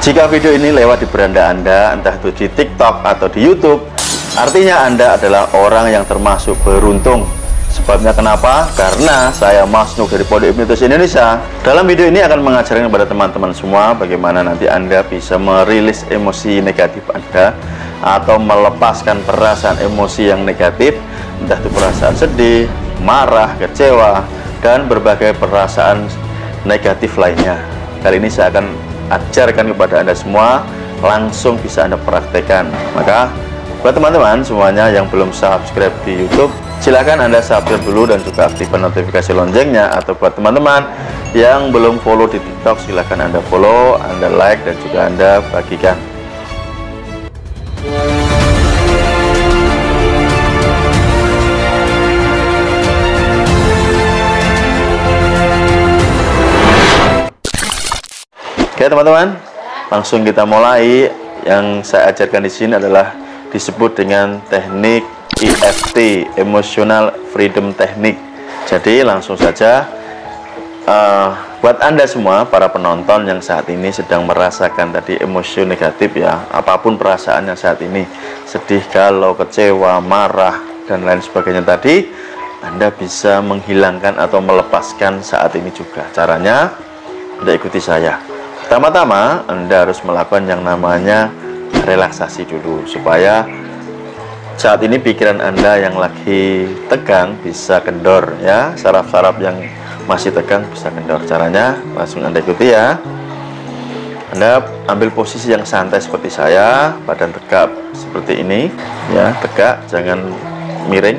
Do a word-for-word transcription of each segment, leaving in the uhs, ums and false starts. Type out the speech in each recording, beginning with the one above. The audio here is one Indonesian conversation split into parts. Jika video ini lewat di beranda Anda, entah itu di TikTok atau di YouTube, artinya Anda adalah orang yang termasuk beruntung. Sebabnya kenapa? Karena saya Mas Nug dari Pondok Hipnotis Indonesia. Dalam video ini akan mengajarkan kepada teman-teman semua bagaimana nanti Anda bisa merilis emosi negatif Anda atau melepaskan perasaan emosi yang negatif, entah itu perasaan sedih, marah, kecewa, dan berbagai perasaan negatif lainnya. Kali ini saya akan ajarkan kepada Anda semua, langsung bisa Anda praktekkan. Maka buat teman-teman semuanya yang belum subscribe di YouTube, silahkan Anda subscribe dulu dan juga aktifkan notifikasi loncengnya. Atau buat teman-teman yang belum follow di TikTok, silahkan Anda follow, Anda like, dan juga Anda bagikan. Oke teman-teman, langsung kita mulai. Yang saya ajarkan di sini adalah disebut dengan teknik E F T, Emotional Freedom Technique. Jadi langsung saja, uh, buat Anda semua para penonton yang saat ini sedang merasakan tadi emosi negatif ya, apapun perasaannya saat ini, sedih, galau, kecewa, marah, dan lain sebagainya tadi, Anda bisa menghilangkan atau melepaskan saat ini juga. Caranya, Anda ikuti saya. Pertama-tama Anda harus melakukan yang namanya relaksasi dulu, supaya saat ini pikiran Anda yang lagi tegang bisa kendor ya, saraf-saraf yang masih tegang bisa kendor. Caranya langsung Anda ikuti ya. Anda ambil posisi yang santai seperti saya, badan tegap seperti ini ya, tegak, jangan miring,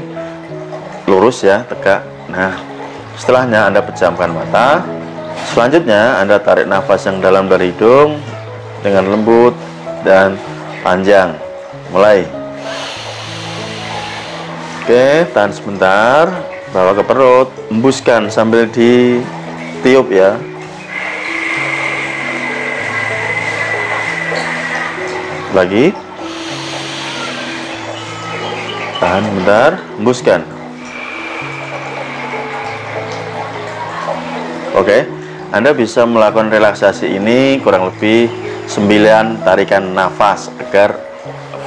lurus ya, tegak. Nah, setelahnya Anda pejamkan mata. Selanjutnya Anda tarik nafas yang dalam dari hidung dengan lembut dan panjang. Mulai. Oke, tahan sebentar, bawa ke perut, embuskan sambil ditiup ya. Lagi. Tahan sebentar, embuskan. Oke, Anda bisa melakukan relaksasi ini kurang lebih sembilan tarikan nafas agar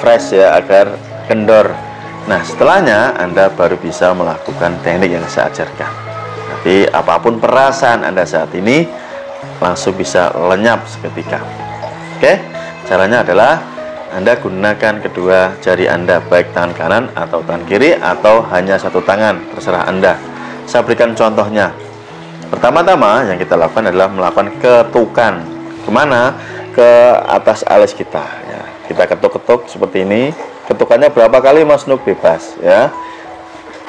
fresh ya, agar kendor. Nah, setelahnya Anda baru bisa melakukan teknik yang saya ajarkan. Tapi apapun perasaan Anda saat ini langsung bisa lenyap seketika. Oke, caranya adalah Anda gunakan kedua jari Anda, baik tangan kanan atau tangan kiri, atau hanya satu tangan, terserah Anda. Saya berikan contohnya. Pertama-tama yang kita lakukan adalah melakukan ketukan. Kemana? Ke atas alis kita ya. Kita ketuk-ketuk seperti ini. Ketukannya berapa kali Mas Nug bebas ya.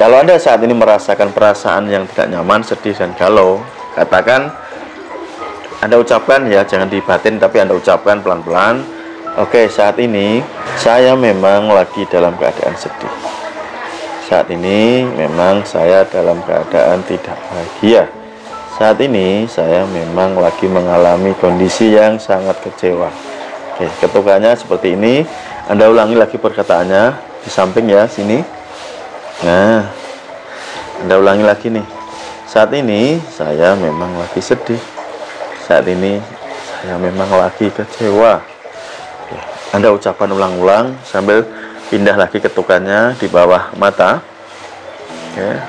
Kalau Anda saat ini merasakan perasaan yang tidak nyaman, sedih, dan galau, katakan, Anda ucapkan ya, jangan dibatin, tapi Anda ucapkan pelan-pelan. Oke, saat ini saya memang lagi dalam keadaan sedih. Saat ini memang saya dalam keadaan tidak bahagia. Saat ini saya memang lagi mengalami kondisi yang sangat kecewa. Oke, ketukannya seperti ini. Anda ulangi lagi perkataannya di samping ya, sini. Nah, Anda ulangi lagi nih. Saat ini saya memang lagi sedih. Saat ini saya memang lagi kecewa. Oke, Anda ucapkan ulang-ulang sambil pindah lagi ketukannya di bawah mata. Oke,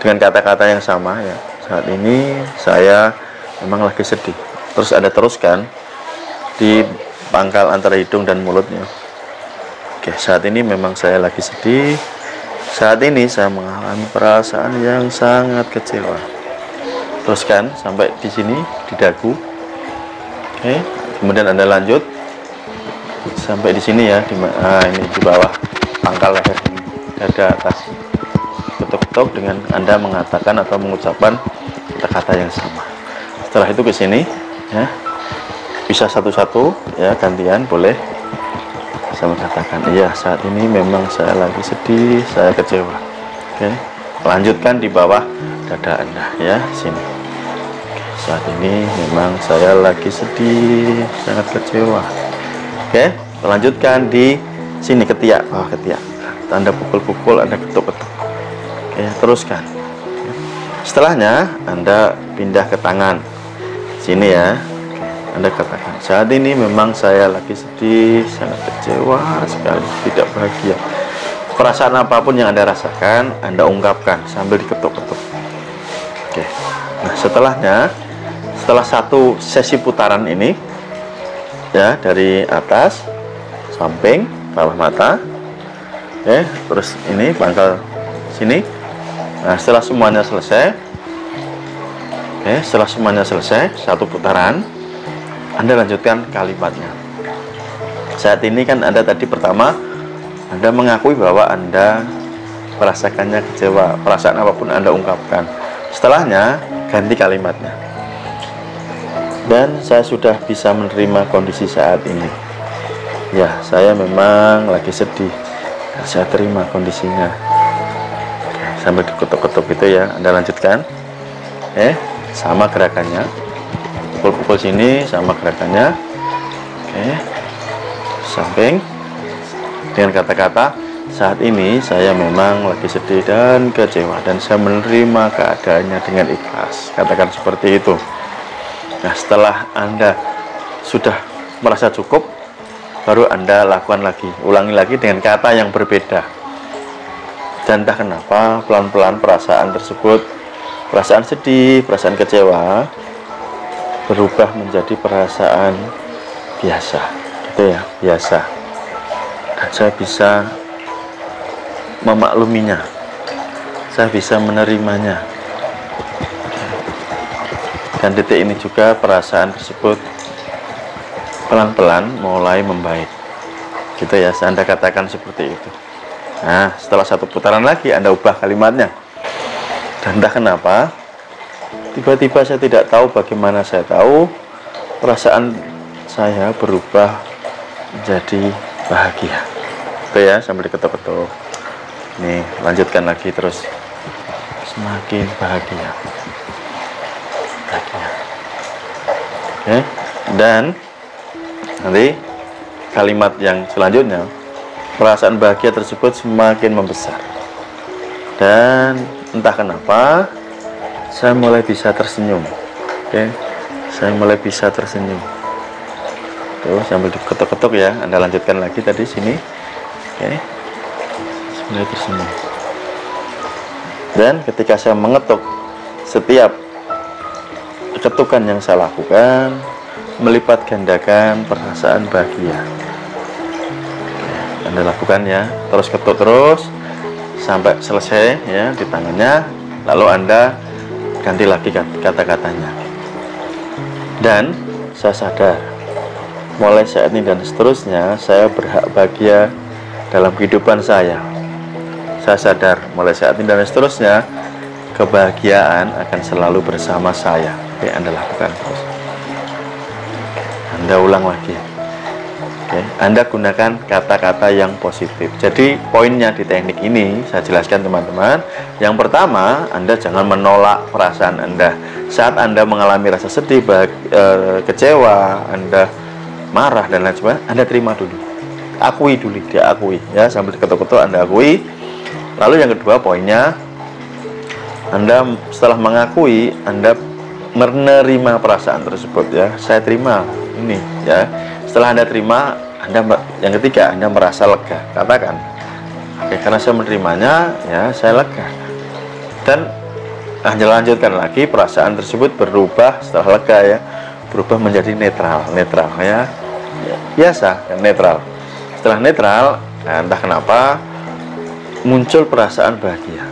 dengan kata-kata yang sama ya. Saat ini saya memang lagi sedih. Terus Anda teruskan di pangkal antara hidung dan mulutnya. Oke, saat ini memang saya lagi sedih. Saat ini saya mengalami perasaan yang sangat kecewa. Teruskan sampai di sini, di dagu. Oke, kemudian Anda lanjut sampai di sini ya, di ah, ini di bawah pangkal leher, dada atas. Ketuk-ketuk dengan Anda mengatakan atau mengucapkan kata-kata yang sama. Setelah itu ke sini ya. Bisa satu-satu ya, gantian boleh. Saya mengatakan, iya saat ini memang saya lagi sedih, saya kecewa. Oke, lanjutkan di bawah dada Anda ya, sini. Oke, saat ini memang saya lagi sedih, sangat kecewa. Oke, lanjutkan di sini, ketiak, bawah ketiak. Anda pukul-pukul, Anda ketuk-ketuk. Oke, teruskan. Oke. Setelahnya Anda pindah ke tangan, sini ya. Anda katakan, saat ini memang saya lagi sedih, sangat kecewa sekali, tidak bahagia. Perasaan apapun yang Anda rasakan, Anda ungkapkan sambil diketuk-ketuk. Oke. Nah, setelahnya, setelah satu sesi putaran ini, ya, dari atas, samping, bawah mata, oke, terus ini pangkal sini. Nah, setelah semuanya selesai, oke, setelah semuanya selesai, satu putaran, Anda lanjutkan kalimatnya. Saat ini kan Anda tadi pertama, Anda mengakui bahwa Anda merasakannya kecewa, perasaan apapun Anda ungkapkan. Setelahnya, ganti kalimatnya. Dan saya sudah bisa menerima kondisi saat ini. Ya, saya memang lagi sedih. Saya terima kondisinya. Sambil diketuk-ketuk gitu ya, Anda lanjutkan. Eh, sama gerakannya. Pukul-pukul sini sama gerakannya. Oke. Samping. Dengan kata-kata, saat ini saya memang lagi sedih dan kecewa, dan saya menerima keadaannya dengan ikhlas. Katakan seperti itu. Nah, setelah Anda sudah merasa cukup, baru Anda lakukan lagi, ulangi lagi dengan kata yang berbeda. Dan entah kenapa, pelan-pelan perasaan tersebut, perasaan sedih, perasaan kecewa, berubah menjadi perasaan biasa, gitu ya, biasa. Saya bisa memakluminya, saya bisa menerimanya, dan detik ini juga perasaan tersebut pelan-pelan mulai membaik, gitu ya. Anda katakan seperti itu. Nah, setelah satu putaran lagi, Anda ubah kalimatnya. Dan entah kenapa, tiba-tiba saya tidak tahu bagaimana saya tahu, perasaan saya berubah menjadi bahagia, itu ya, sambil diketuk-ketuk. Nih, lanjutkan lagi terus. Semakin bahagia, bahagia. Oke, dan nanti kalimat yang selanjutnya, perasaan bahagia tersebut semakin membesar. Dan entah kenapa, saya mulai bisa tersenyum. Oke, saya mulai bisa tersenyum. Tuh, sambil diketuk-ketuk ya, Anda lanjutkan lagi tadi sini. Oke, mulai tersenyum. Dan ketika saya mengetuk, setiap ketukan yang saya lakukan melipat gandakan perasaan bahagia. Oke, Anda lakukan ya, terus ketuk terus sampai selesai ya di tangannya, lalu Anda ganti lagi kata-katanya. Dan saya sadar, mulai saat ini dan seterusnya, saya berhak bahagia dalam kehidupan saya. Saya sadar, mulai saat ini dan seterusnya, kebahagiaan akan selalu bersama saya. Oke, Anda lakukan terus. Anda ulang lagi. Oke, Anda gunakan kata-kata yang positif. Jadi poinnya di teknik ini, saya jelaskan teman-teman. Yang pertama, Anda jangan menolak perasaan Anda. Saat Anda mengalami rasa sedih, bahagia, kecewa, Anda marah dan lain sebagainya, Anda terima dulu, akui dulu, dia akui ya, sambil diketuk-ketuk Anda akui. Lalu yang kedua poinnya, Anda setelah mengakui, Anda menerima perasaan tersebut ya, saya terima ini ya. Setelah Anda terima, Anda yang ketiga, Anda merasa lega. Katakan, oke, karena saya menerimanya ya, saya lega. Dan Anda lanjutkan lagi, perasaan tersebut berubah setelah lega ya, berubah menjadi netral, netral ya, biasa, netral. Setelah netral, entah kenapa muncul perasaan bahagia,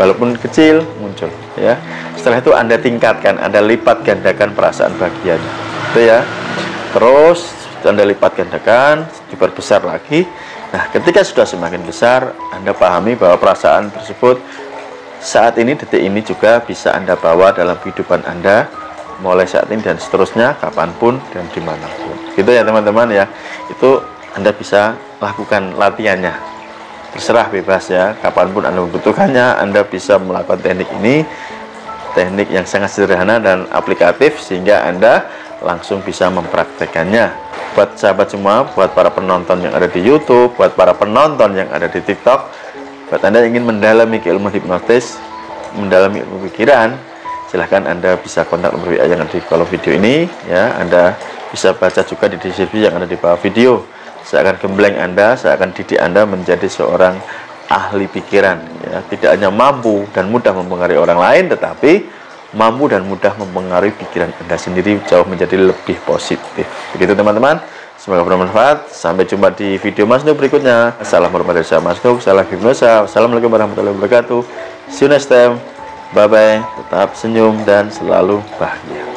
walaupun kecil muncul ya. Setelah itu Anda tingkatkan, Anda lipat gandakan perasaan bahagianya, itu ya. Terus Anda lipat gandakan, diperbesar lagi. Nah, ketika sudah semakin besar, Anda pahami bahwa perasaan tersebut saat ini, detik ini juga bisa Anda bawa dalam kehidupan Anda, mulai saat ini dan seterusnya, kapanpun dan dimanapun, gitu ya teman-teman ya. Itu Anda bisa lakukan latihannya, terserah, bebas ya, kapanpun Anda membutuhkannya. Anda bisa melakukan teknik ini, teknik yang sangat sederhana dan aplikatif, sehingga Anda langsung bisa mempraktekannya. Buat sahabat semua, buat para penonton yang ada di YouTube, buat para penonton yang ada di TikTok, buat Anda yang ingin mendalami ilmu hipnotis, mendalami ilmu pikiran, silahkan Anda bisa kontak nomor W A yang ada di kolom video ini, ya. Anda bisa baca juga di deskripsi yang ada di bawah video. Saya akan gembleng Anda, saya akan didik Anda menjadi seorang ahli pikiran, ya. Tidak hanya mampu dan mudah mempengaruhi orang lain, tetapi mampu dan mudah mempengaruhi pikiran Anda sendiri jauh menjadi lebih positif. Begitu teman-teman, semoga bermanfaat. Sampai jumpa di video Mas Nug berikutnya. Salam hormat dari Mas Nug, salam hipnosa. Assalamualaikum warahmatullahi wabarakatuh. See you next time. Bye bye. Tetap senyum dan selalu bahagia.